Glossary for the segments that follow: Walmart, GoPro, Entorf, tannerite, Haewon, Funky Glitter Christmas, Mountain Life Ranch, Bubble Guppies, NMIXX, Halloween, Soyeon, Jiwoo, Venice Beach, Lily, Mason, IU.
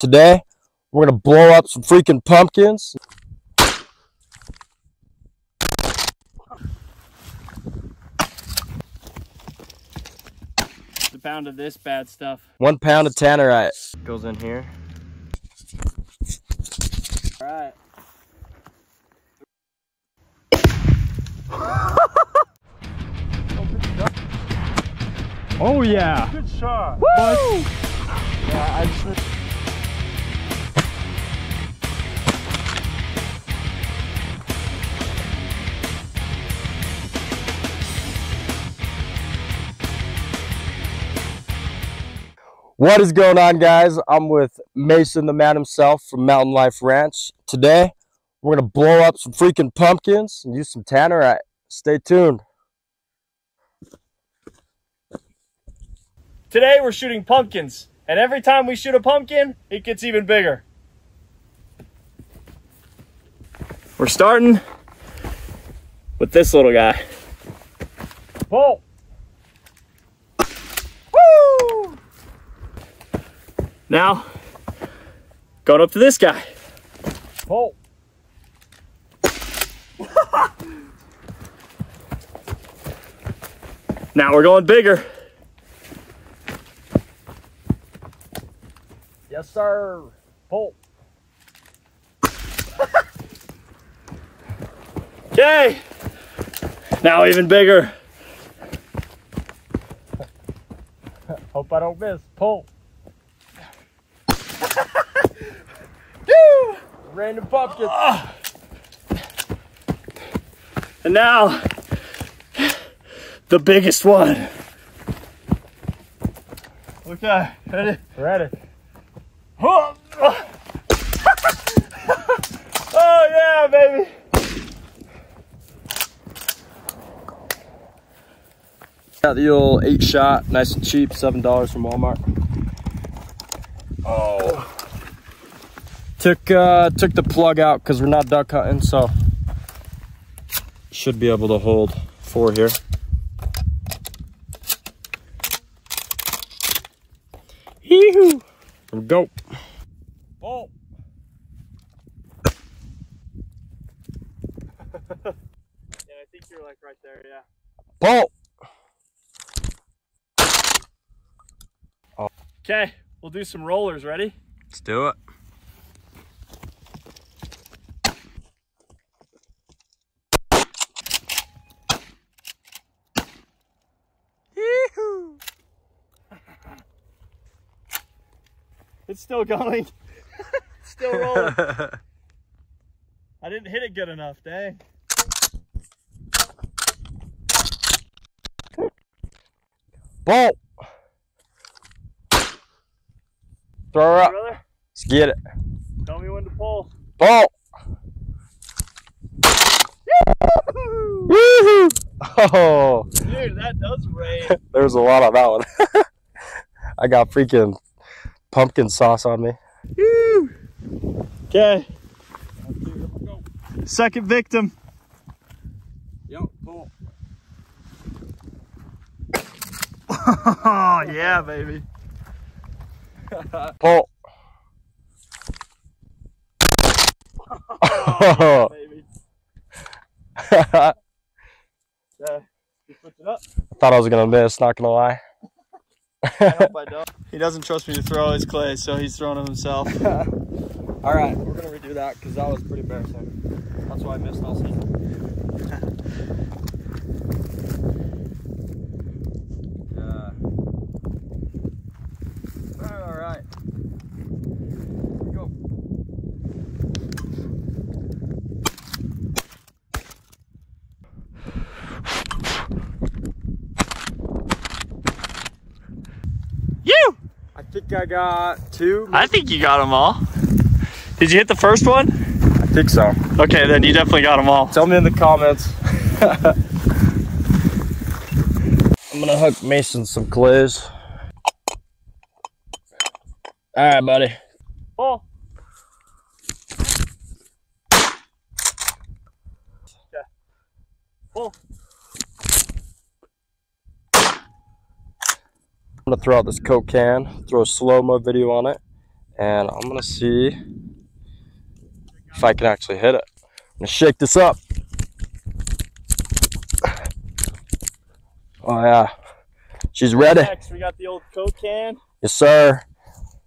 Today, we're gonna blow up some freaking pumpkins. It's a pound of this bad stuff. 1 pound of tannerite. Goes in here. All right. Oh yeah. Good shot. Woo! Yeah, I just... What is going on, guys? I'm with Mason, the man himself from Mountain Life Ranch. Today, we're gonna blow up some freaking pumpkins and use some tannerite. Stay tuned. Today we're shooting pumpkins, and every time we shoot a pumpkin, it gets even bigger. We're starting with this little guy. Pull. Woo! Now, going up to this guy. Pull. Now we're going bigger. Yes, sir. Pull. Okay. Now even bigger. Hope I don't miss. Pull. Random pumpkin. Oh. And now, the biggest one. Okay. Ready? Ready. Oh yeah, baby. Got the old 8-shot, nice and cheap, $7 from Walmart. Oh. Took the plug out because we're not duck hunting, so should be able to hold 4 here. Yee-hoo. Here we go. Ball. Yeah, I think you're like right there, yeah. Ball. Oh. Okay, we'll do some rollers. Ready? Let's do it. It's still going. Still rolling. I didn't hit it good enough, dang. Ball. Throw her up. Brother? Let's get it. Tell me when to pull. Ball. Woohoo! Oh. Dude, that does rain. There's a lot on that one. I got freaking pumpkin sauce on me. Okay. Second victim. Yep, cool. Oh, yeah, baby. Pull. Oh, yeah, baby. Yeah, you flipped it up. Thought I was going to miss, not going to lie. I hope I don't. He doesn't trust me to throw his clay, so he's throwing it himself. All right, we're gonna redo that because that was pretty embarrassing. That's why I missed all season. All right, here we go. I think I got 2. I think you got them all. Did you hit the first one? I think so. Okay, then you definitely got them all. Tell me in the comments. I'm gonna hook Mason some clays. All right, buddy. Pull. Yeah. Pull. I'm gonna throw out this Coke can, throw a slow-mo video on it, and I'm gonna see if I can actually hit it. I'm gonna shake this up. Oh yeah, she's ready. Next, we got the old Coke can. Yes sir.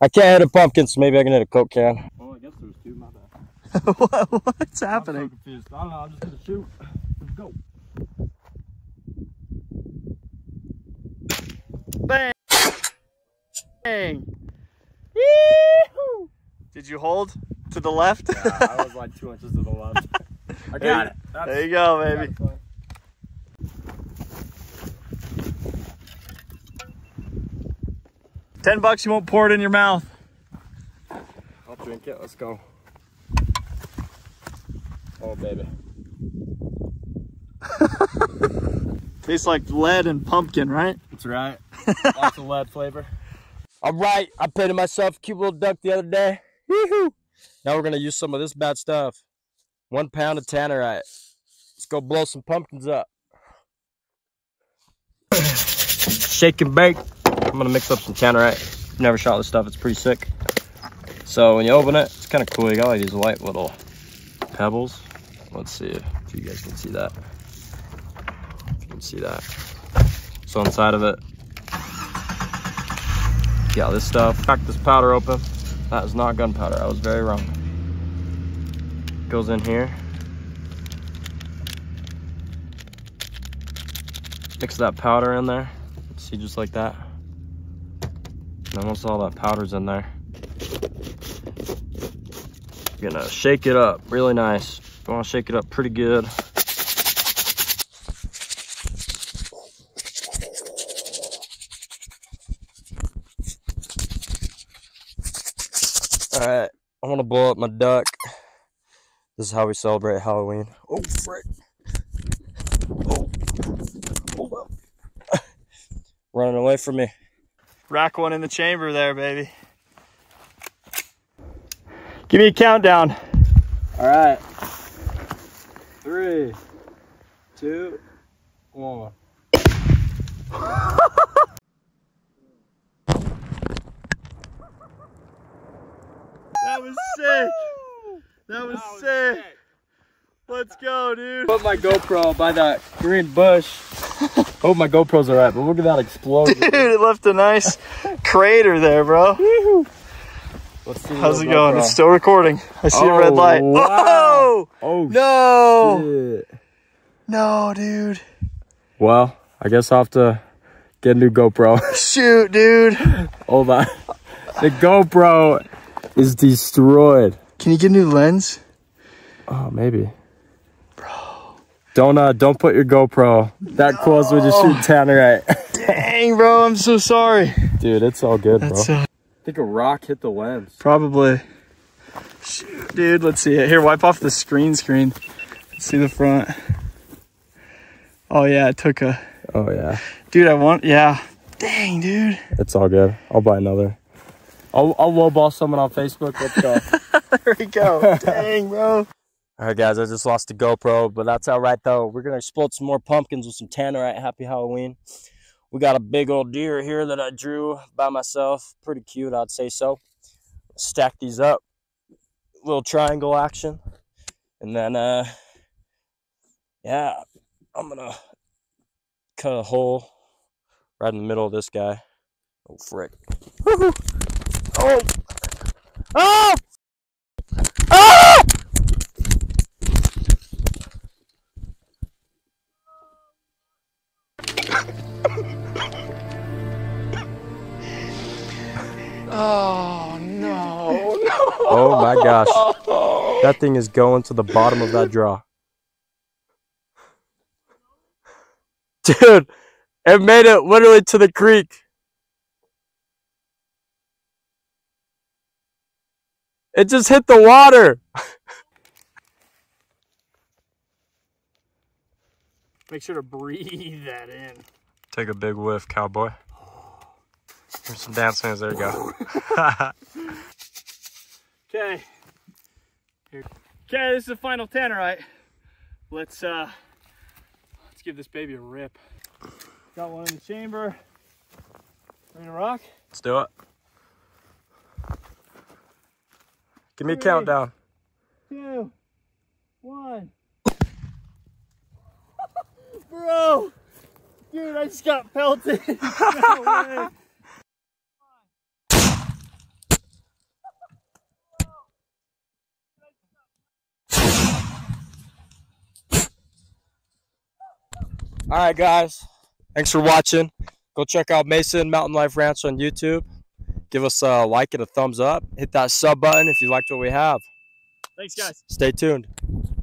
I can't hit a pumpkin, so maybe I can hit a Coke can. Oh, I guess there's two, my bad. What's happening? I'm so confused. I don't know, I'm just gonna shoot. Let's go. Bang! Bang! Yee-hoo! Did you hold to the left? Yeah, I was like 2 inches to the left. I got it. That's, there you go, baby. $10, you won't pour it in your mouth. I'll drink it. Let's go. Oh, baby. Tastes like lead and pumpkin, right? That's right. Lots of lead flavor. All right, I painted myself a cute little duck the other day. Woohoo! Now we're gonna use some of this bad stuff. 1 pound of tannerite. Let's go blow some pumpkins up. Shake and bake. I'm gonna mix up some tannerite. I've never shot this stuff. It's pretty sick. So when you open it, it's kind of cool. You got like these white little pebbles. Let's see if you guys can see that. If you can see that. So inside of it, yeah, this stuff. Crack this powder open. That is not gunpowder. I was very wrong. Goes in here. Mix that powder in there. See, just like that. And once all that powder's in there, you're gonna shake it up really nice. You wanna shake it up pretty good. All right, I want to blow up my duck. This is how we celebrate Halloween. Oh, frick. Oh, hold up. Running away from me. Rack one in the chamber there, baby. Give me a countdown. All right. 3, 2, 1. That was sick. That was sick. Let's go, dude. Put my GoPro by that green bush. Oh, my GoPro's all right, but look at that explosion. Dude, it left a nice crater there, bro. Let's see. How's it going? GoPro. It's still recording. I see a red light. Wow. Oh, no. Shit. No, dude. Well, I guess I'll have to get a new GoPro. Shoot, dude. Hold on. The GoPro is destroyed. Can you get a new lens? Oh, maybe. Bro. Don't put your GoPro that close when you shoot tannerite. Dang, bro, I'm so sorry. Dude, it's all good, bro. I think a rock hit the lens. Probably. Shoot, dude, let's see it. Here, wipe off the screen. Let's see the front. Oh, yeah, it took a... Oh, yeah. Dude, I want... Yeah. Dang, dude. It's all good. I'll buy another. I'll lowball someone on Facebook. Let's go. There we go. Dang, bro. All right, guys, I just lost the GoPro, but that's all right, though. We're going to explode some more pumpkins with some tannerite. Happy Halloween. We got a big old deer here that I drew by myself. Pretty cute, I'd say so. Stack these up. Little triangle action. And then, yeah, I'm going to cut a hole right in the middle of this guy. Oh, frick. Woo-hoo. Oh! Oh! Oh! Oh no! Oh my gosh! That thing is going to the bottom of that draw, dude. It made it literally to the creek. It just hit the water. Make sure to breathe that in. Take a big whiff, cowboy. There's some damn things. There you go. Okay. Okay, this is the final tannerite. Let's give this baby a rip. Got one in the chamber. Ready to rock? Let's do it. Give me a countdown. 2, 1. Bro! Dude, I just got pelted. No way. All right, guys, thanks for watching. Go check out Mason Mountain Life Ranch on YouTube. Give us a like and a thumbs up. Hit that sub button if you liked what we have. Thanks, guys. Stay tuned.